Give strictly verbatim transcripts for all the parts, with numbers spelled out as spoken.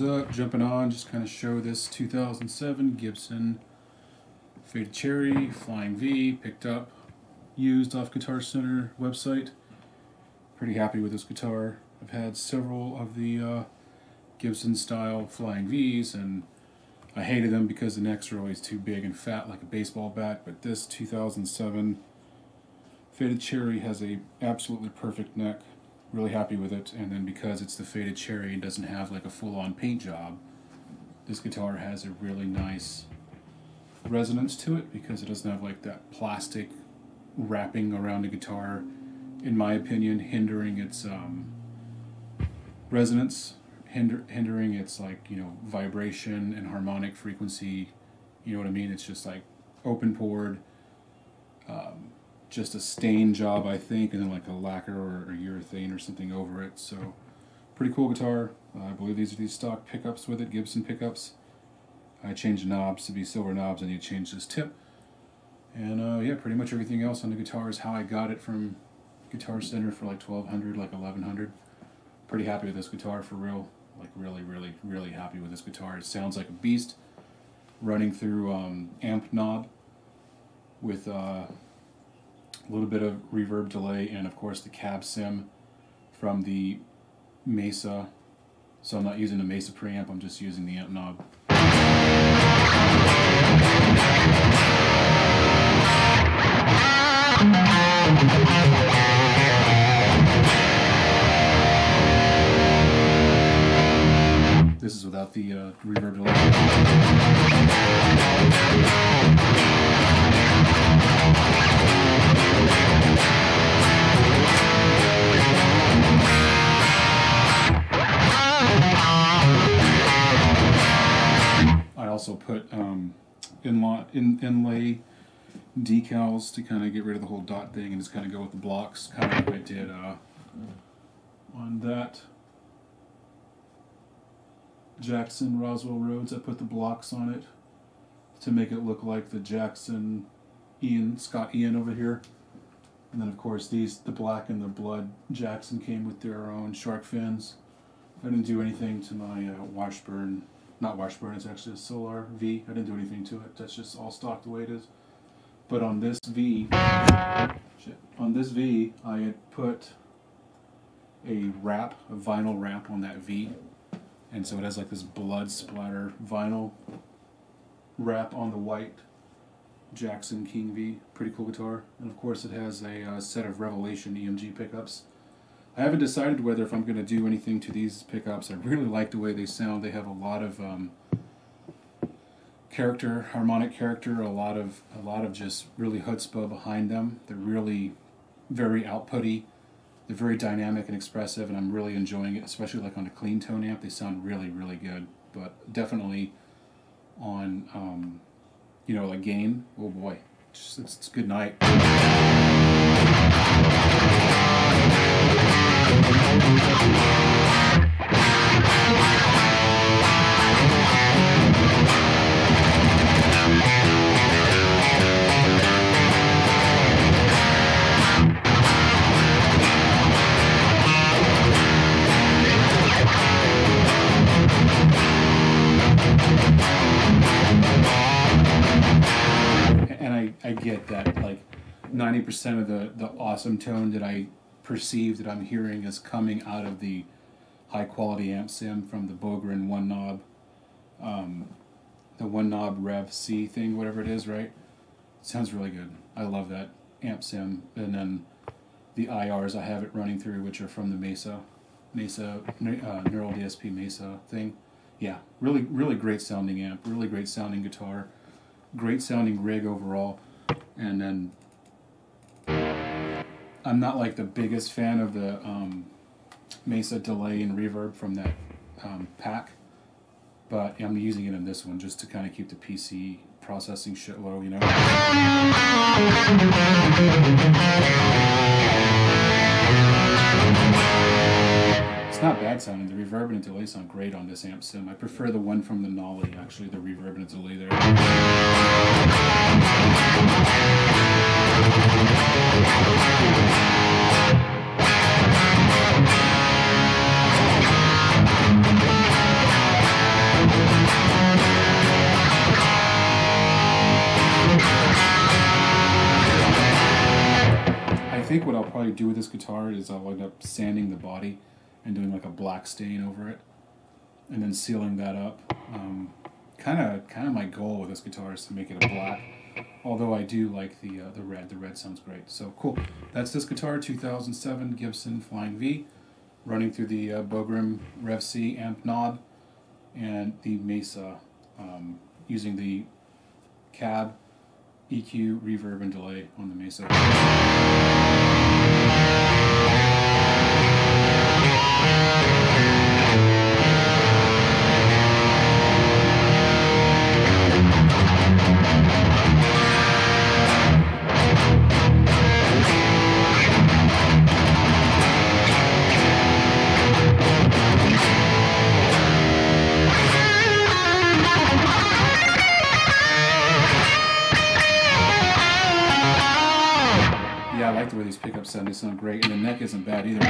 was up, jumping on, just kind of show this two thousand seven Gibson Faded Cherry Flying V, picked up, used off Guitar Center website. Pretty happy with this guitar. I've had several of the uh, Gibson style Flying V's, and I hated them because the necks are always too big and fat like a baseball bat, but this two thousand seven Faded Cherry has a absolutely perfect neck. Really happy with it, and then because it's the Faded Cherry and doesn't have like a full-on paint job, this guitar has a really nice resonance to it because it doesn't have like that plastic wrapping around the guitar, in my opinion, hindering its um, resonance, hinder hindering its, like, you know, vibration and harmonic frequency. You know what I mean? It's just like open poured, um, just a stain job, I think, and then like a lacquer or, or urethane or something over it. So pretty cool guitar. Uh, I believe these are these stock pickups with it, Gibson pickups. I changed the knobs to be silver knobs. I need to change this tip. And uh, yeah, pretty much everything else on the guitar is how I got it from Guitar Center for like twelve hundred, like eleven hundred. Pretty happy with this guitar, for real. Like really, really, really happy with this guitar. It sounds like a beast. Running through um, AmpKnob with uh, a little bit of reverb delay, and of course the cab sim from the Mesa. So I'm not using the Mesa preamp, I'm just using the AmpKnob. This is without the uh, reverb delay. I also put um, inla in inlay decals to kind of get rid of the whole dot thing and just kind of go with the blocks, kind of like I did uh, on that Jackson Roswell Rhodes. I put the blocks on it to make it look like the Jackson Ian, Scott Ian over here. And then of course these, the black and the blood Jackson, came with their own shark fins. I didn't do anything to my uh, Washburn, not Washburn, it's actually a Solar V. I didn't do anything to it, that's just all stock the way it is. But on this V, shit, on this V I had put a wrap, a vinyl wrap on that V. And so it has like this blood splatter vinyl wrap on the white Jackson King V. Pretty cool guitar. And of course it has a uh, set of Revelation E M G pickups. I haven't decided whether if I'm going to do anything to these pickups. I really like the way they sound. They have a lot of um, character, harmonic character, a lot of a lot of just really chutzpah behind them. They're really very outputty. They're very dynamic and expressive, and I'm really enjoying it, especially like on a clean tone amp. They sound really, really good, but definitely on, um, you know, like gain, oh boy, it's, it's, it's good night. I get that like ninety percent of the, the awesome tone that I perceive that I'm hearing is coming out of the high quality amp sim from the Bogren AmpKnob, um, the AmpKnob Rev C thing, whatever it is, right? It sounds really good. I love that amp sim. And then the I Rs I have it running through, which are from the Mesa, Mesa uh, Neural D S P Mesa thing. Yeah, really, really great sounding amp, really great sounding guitar, great sounding rig overall. And then I'm not like the biggest fan of the um, Mesa delay and reverb from that um, pack, but I'm using it in this one just to kind of keep the P C processing shit low, you know. It's not bad sounding. The reverb and the delay sound great on this amp sim. I prefer the one from the Nolly, actually, the reverb and the delay there. We'll be right back. do with this guitar is I'll end up sanding the body and doing like a black stain over it, and then sealing that up. Um, kind of, kind of my goal with this guitar is to make it a black. Although I do like the uh, the red. The red sounds great. So cool. That's this guitar, two thousand seven Gibson Flying V, running through the uh, Bogren Rev C amp knob and the Mesa, um, using the cab, E Q, reverb, and delay on the Mesa. The way these pickups sound, they sound great, and the neck isn't bad either.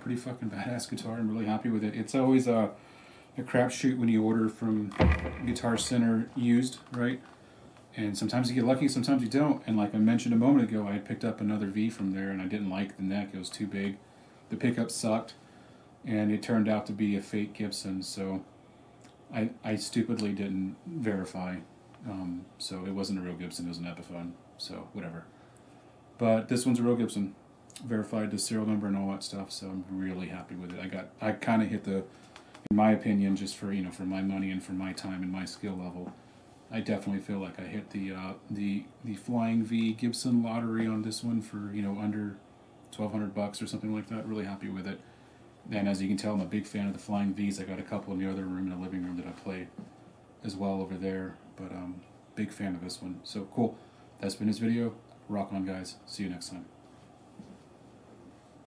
Pretty fucking badass guitar. I'm really happy with it. It's always a, a crapshoot when you order from Guitar Center used, right? And sometimes you get lucky, sometimes you don't. And like I mentioned a moment ago, I had picked up another V from there and I didn't like the neck. It was too big. The pickup sucked. And it turned out to be a fake Gibson, so I, I stupidly didn't verify. Um, so it wasn't a real Gibson, it was an Epiphone. So whatever. But this one's a real Gibson. Verified the serial number and all that stuff, so I'm really happy with it. I got, I kind of hit the, in my opinion, just for, you know, for my money and for my time and my skill level, I definitely feel like I hit the uh, the the Flying V Gibson lottery on this one for, you know, under twelve hundred bucks or something like that. Really happy with it. And as you can tell, I'm a big fan of the Flying V's. I got a couple in the other room, in the living room, that I play as well over there. But um, big fan of this one. So cool. That's been this video. Rock on, guys. See you next time.